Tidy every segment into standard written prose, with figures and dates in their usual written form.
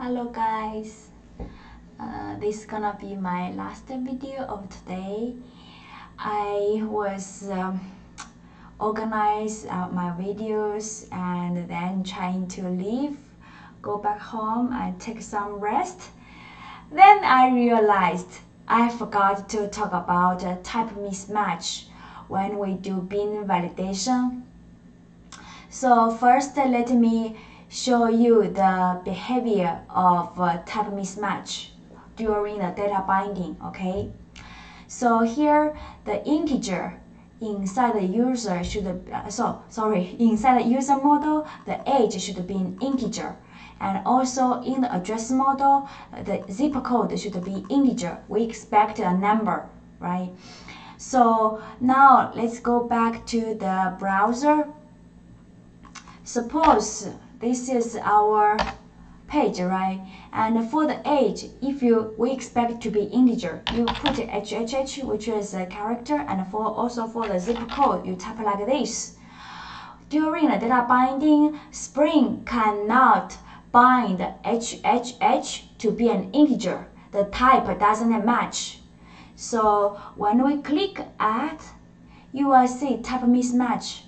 Hello guys, this is gonna be my last video of today. I was organize my videos and then trying to leave, go back home and take some rest. Then I realized I forgot to talk about type mismatch when we do bin validation. So first let me show you the behavior of type mismatch during the data binding, okay? So here the integer inside the user should be, inside the user model the age should be an integer, and also in the address model the zip code should be integer. We expect a number, right? So now let's go back to the browser. Suppose this is our page, right? And for the age, if we expect to be integer, you put HHH, which is a character, and also for the zip code, you type like this. During the data binding, Spring cannot bind HHH to be an integer. The type doesn't match. So when we click add, you will see type mismatch.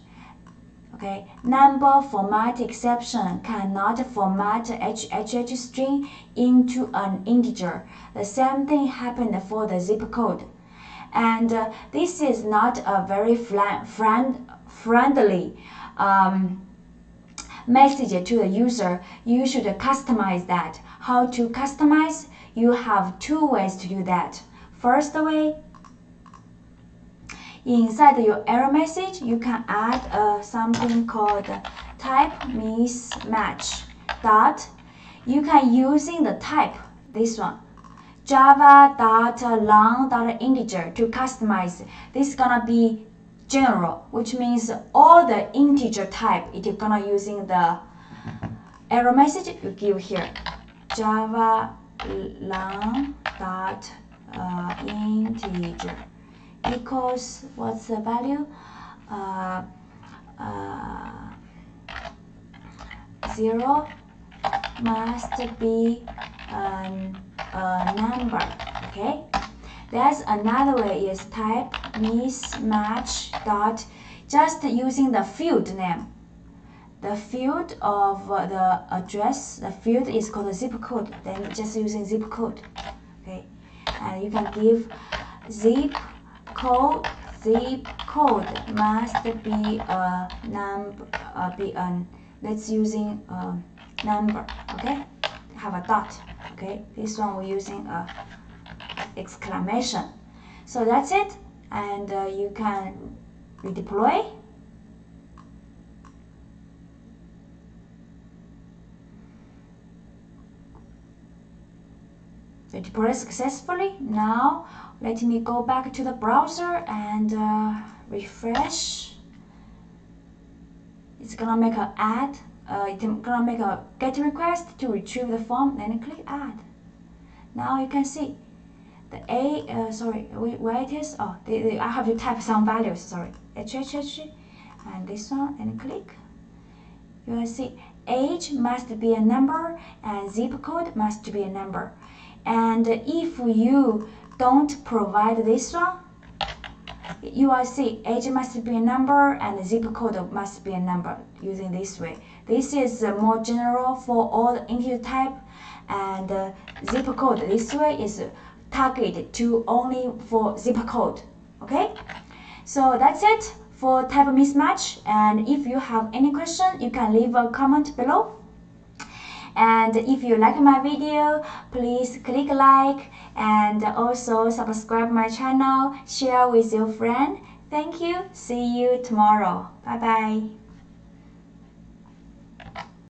Okay, number format exception cannot format HHH string into an integer. The same thing happened for the zip code. And this is not a very friendly message to the user. You should customize that. How to customize? You have two ways to do that. First way, inside your error message, you can add something called type mismatch . You can using the type, this one, java.long.integer, to customize. This is gonna be general, which means all the integer type. It is gonna using the error message you give here, java long dot integer equals, what's the value, 0 must be a number, okay? That's another way, is type mismatch . Just using the field name, the field of the address, the field is called zip code, then just using zip code, okay? And you can give zip code must be a number, let's using a number, okay? Have a . Okay, this one we're using a exclamation. So that's it, and you can redeploy. Deploy successfully. Now let me go back to the browser and refresh. It's gonna make a add. It's gonna make a GET request to retrieve the form. Then click add. Now you can see the where it is. Oh, I have to type some values. Sorry, HHH, and this one, and click. You will see age must be a number and zip code must be a number. And if you don't provide this one, you will see age must be a number and zip code must be a number, using this way. This is more general for all the integer type, and zip code this way is targeted to only for zip code, okay? So that's it for type mismatch, and if you have any question, you can leave a comment below. And if you like my video, please click like, and also subscribe my channel, share with your friend. Thank you. See you tomorrow. Bye bye.